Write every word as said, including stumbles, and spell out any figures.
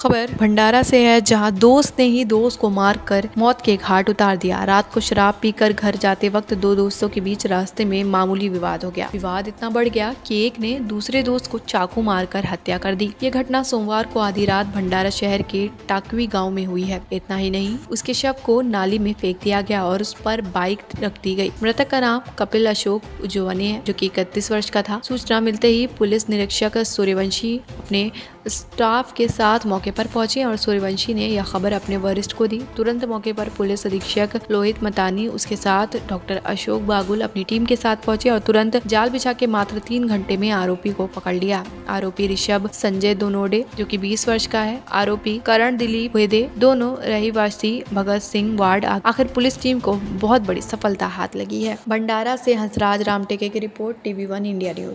खबर भंडारा से है, जहां दोस्त ने ही दोस्त को मारकर मौत के घाट उतार दिया। रात को शराब पीकर घर जाते वक्त दो दोस्तों के बीच रास्ते में मामूली विवाद हो गया। विवाद इतना बढ़ गया कि एक ने दूसरे दोस्त को चाकू मारकर हत्या कर दी। ये घटना सोमवार को आधी रात भंडारा शहर के टाकवी गाँव में हुई है। इतना ही नहीं, उसके शव को नाली में फेंक दिया गया और उस पर बाइक रख दी गई। मृतक का नाम कपिल अशोक उजवाने है, जो कि इकतीस वर्ष का था। सूचना मिलते ही पुलिस निरीक्षक सूर्यवंशी अपने स्टाफ के साथ मौके पर पहुंचे और सूर्यवंशी ने यह खबर अपने वरिष्ठ को दी। तुरंत मौके पर पुलिस अधीक्षक लोहित मतानी, उसके साथ डॉक्टर अशोक बागुल अपनी टीम के साथ पहुंचे और तुरंत जाल बिछा के मात्र तीन घंटे में आरोपी को पकड़ लिया। आरोपी ऋषभ संजय दोनोडे, जो कि बीस वर्ष का है, आरोपी करण दिलीप भेदे, दोनों रहीवासी भगत सिंह वार्ड। आखिर पुलिस टीम को बहुत बड़ी सफलता हाथ लगी है। भंडारा से हंसराज राम की report, TV one India news.